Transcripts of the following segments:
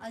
A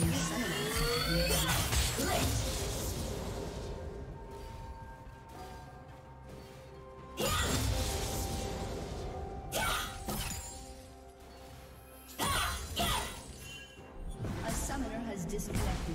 A summoner has disconnected.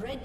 Red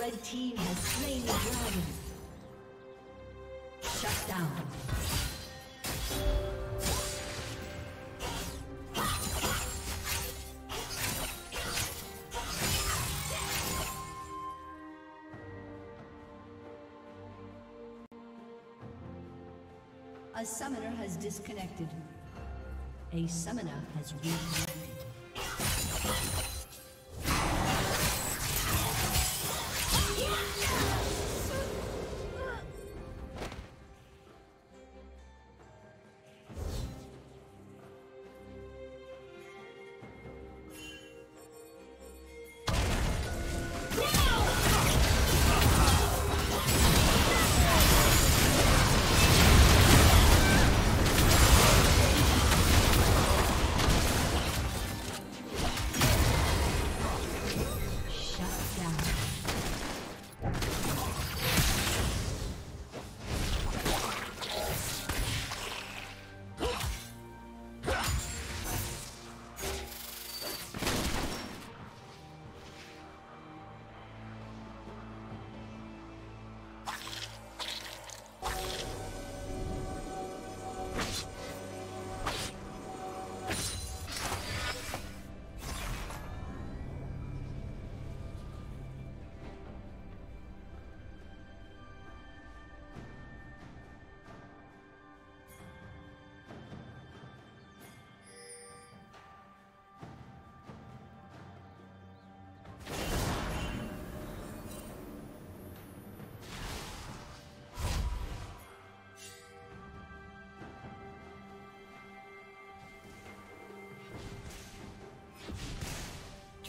Red team has slain the dragon. Shut down. A summoner has disconnected. A summoner has reconnected.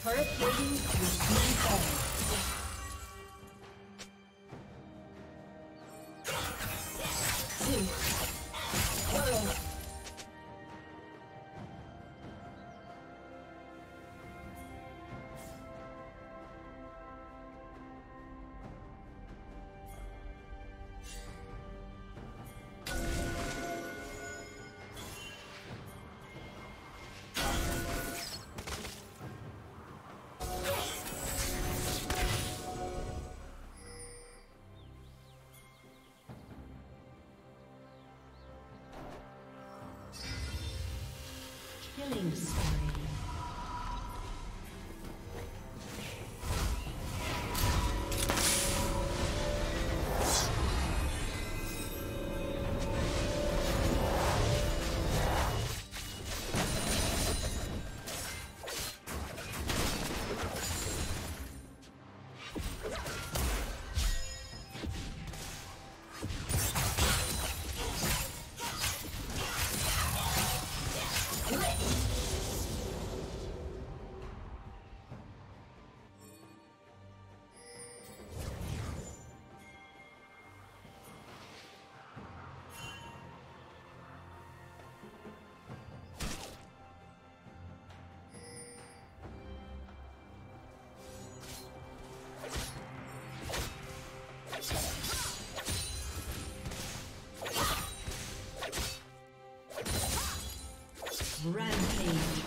Turret plating is being formed. Killing spree. Rampage.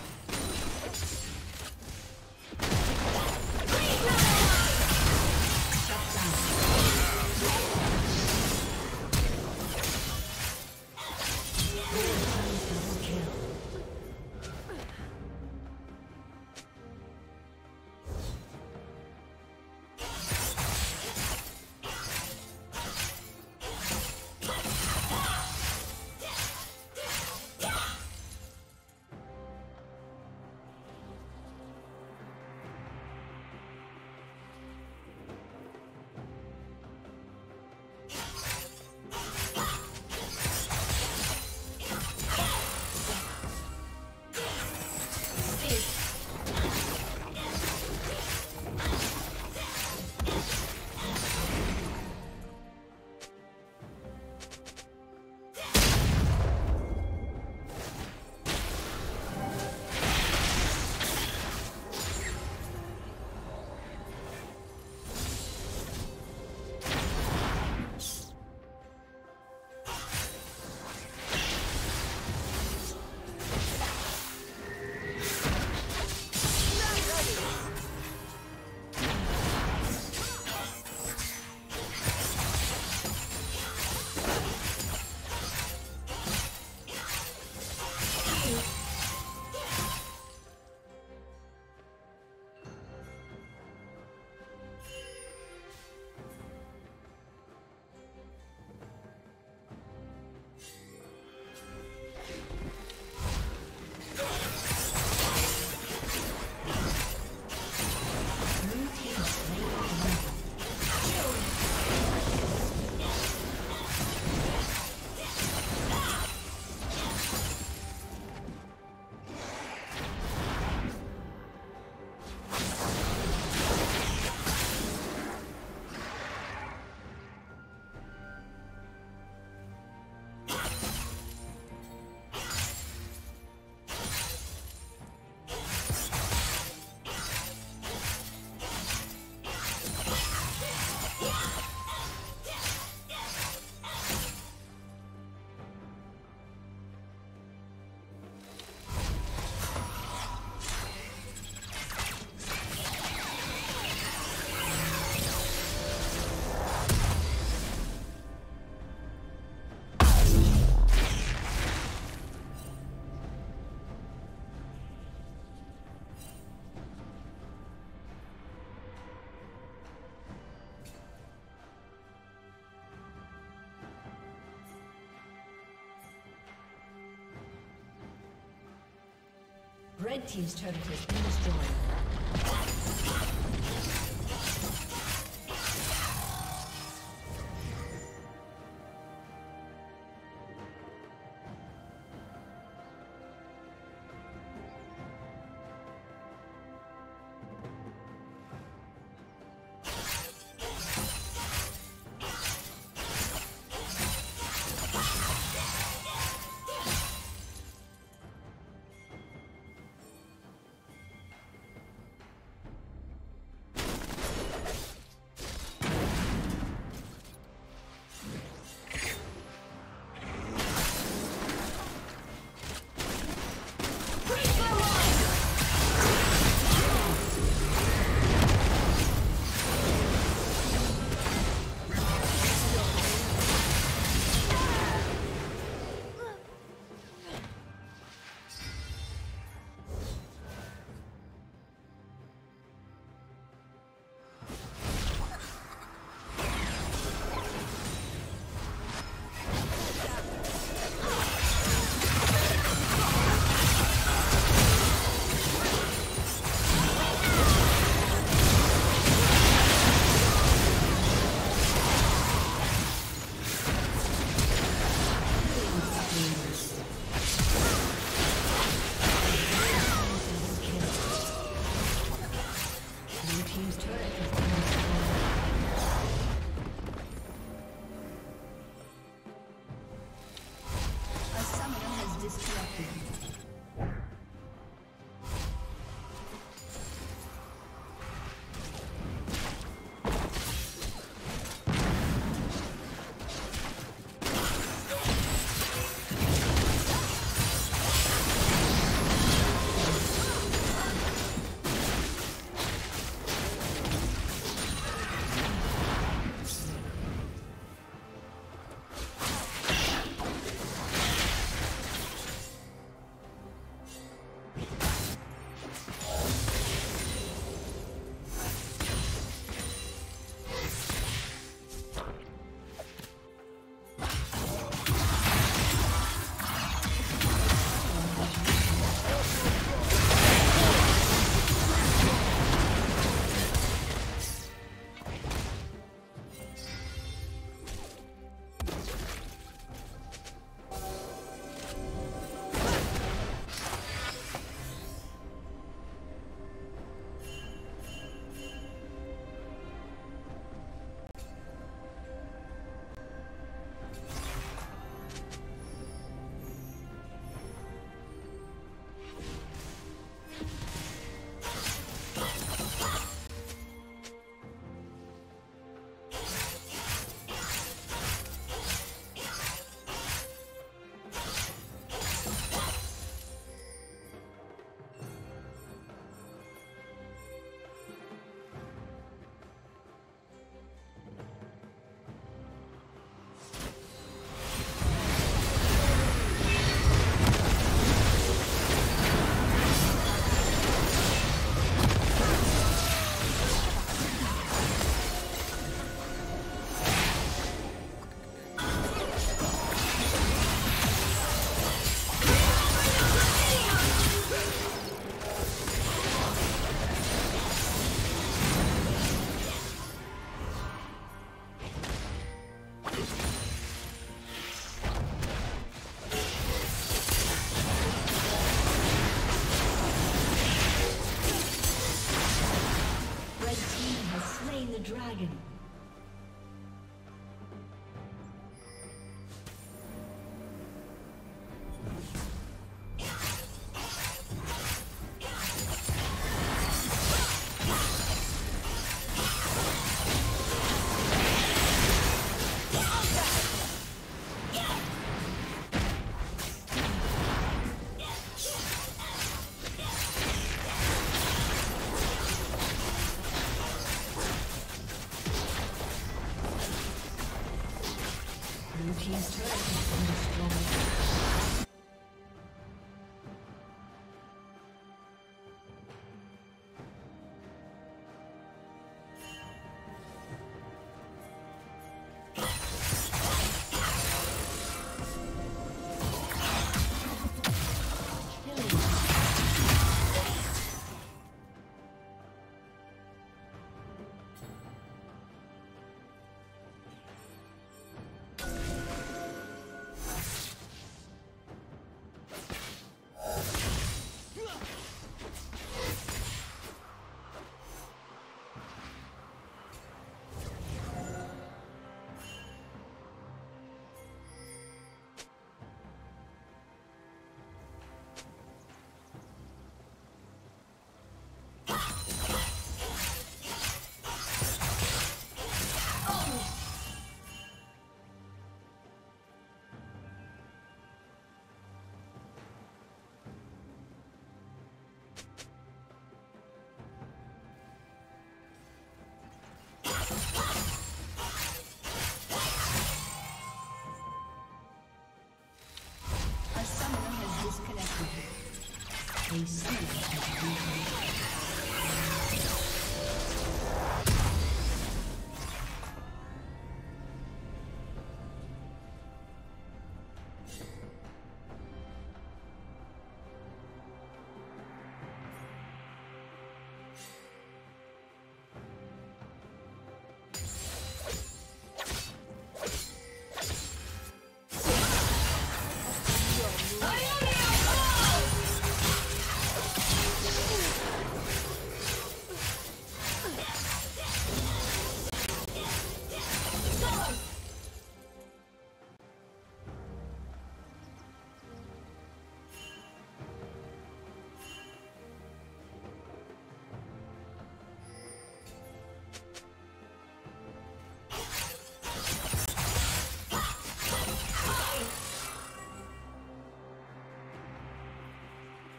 Red team's turret has been destroyed.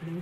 Blue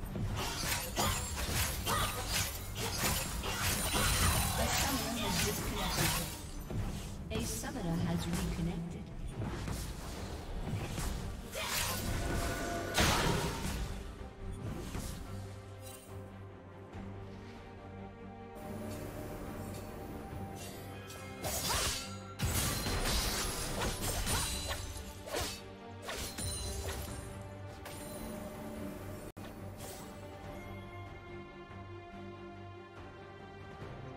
A summoner has disconnected. A summoner has reconnected. A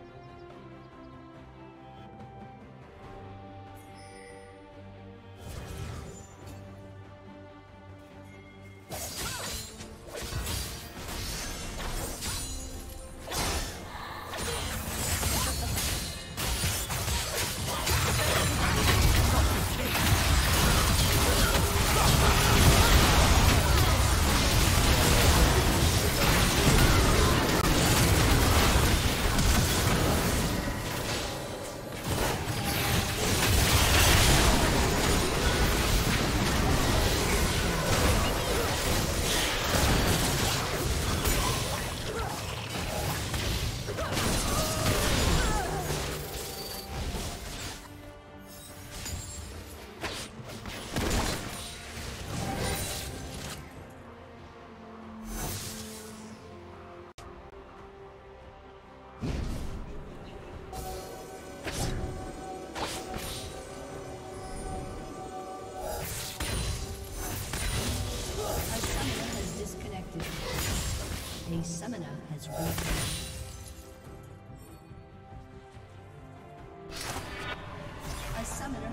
summoner has risen. A summoner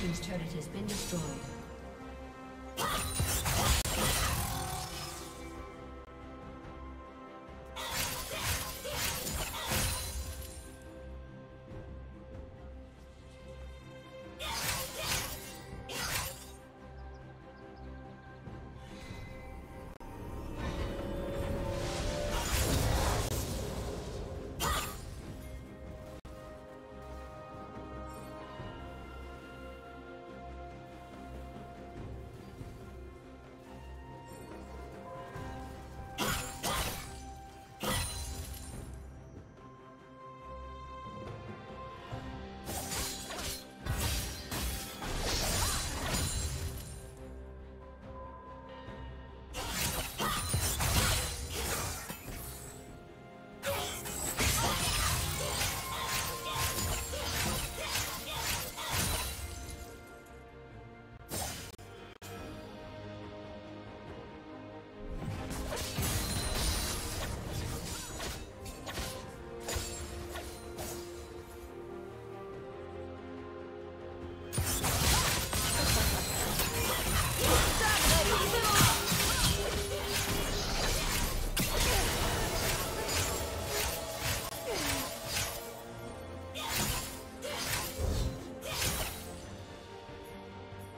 team's turret has been destroyed.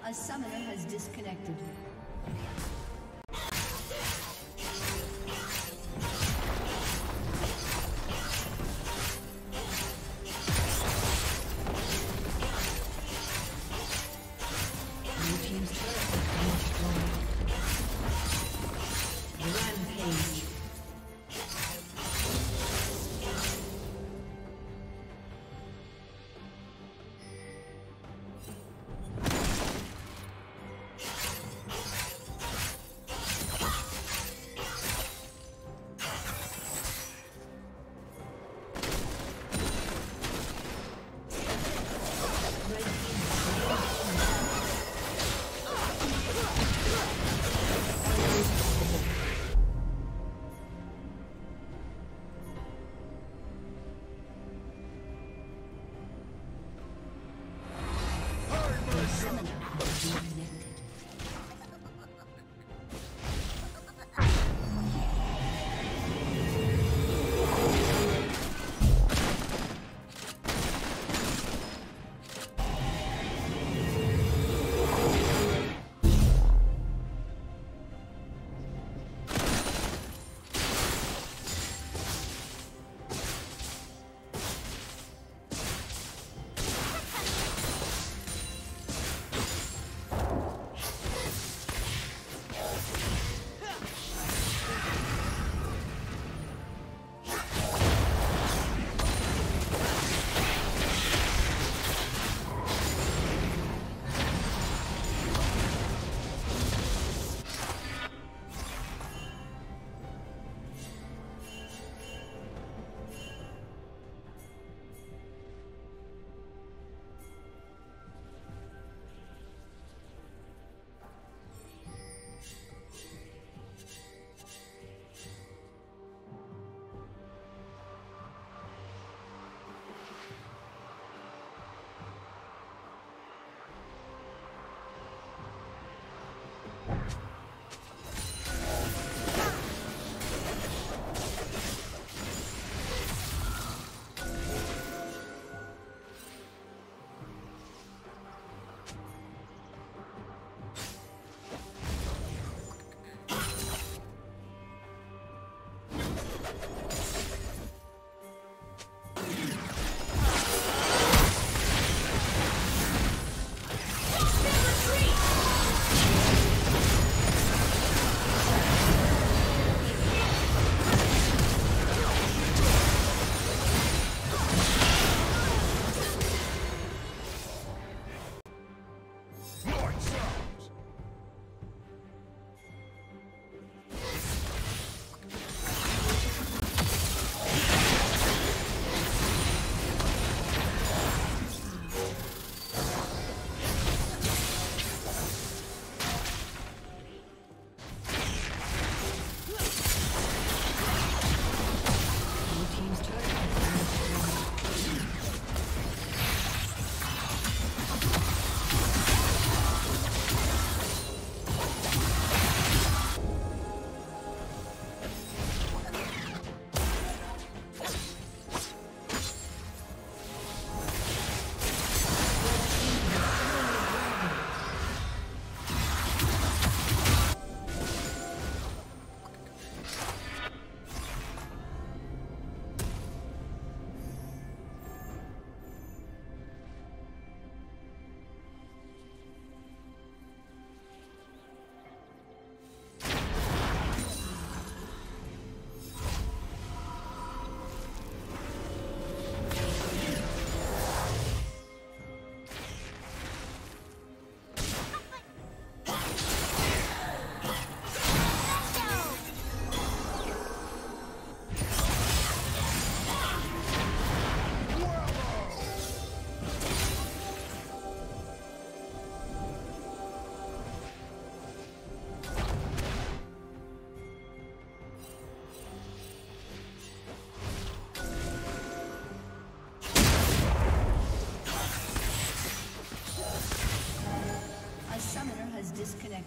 A summoner has disconnected.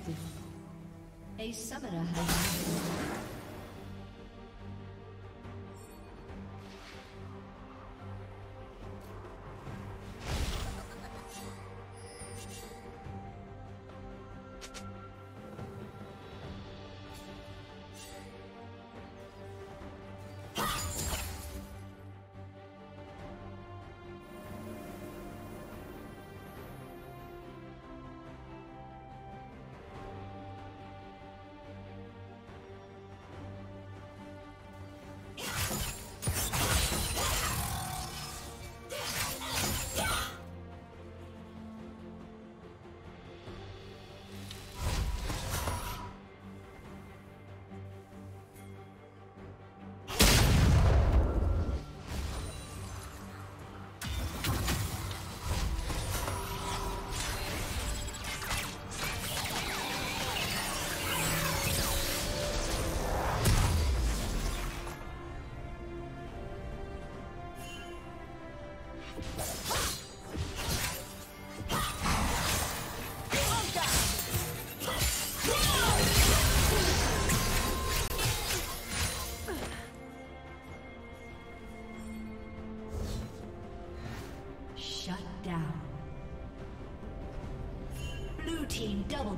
active. A summoner has disconnected. Double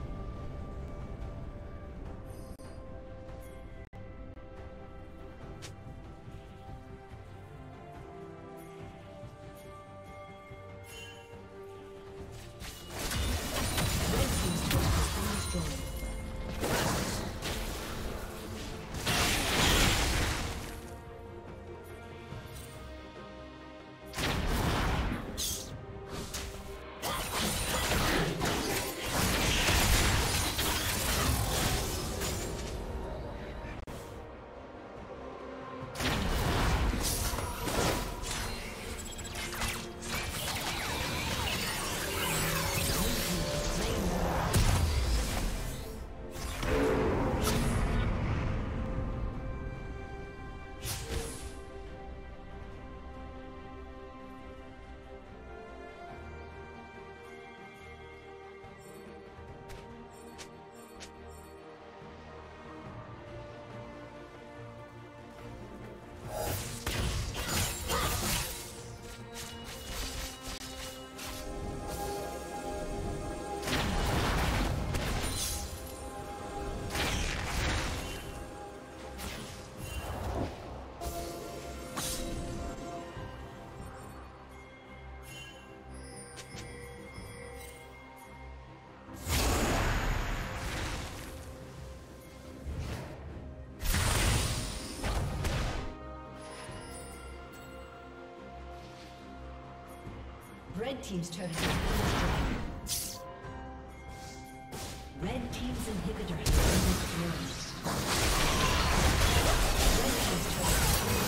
Red team's turret is destroyed. Red team's inhibitor is destroyed. Red team's turret is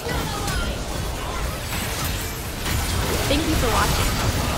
destroyed. Thank you for watching.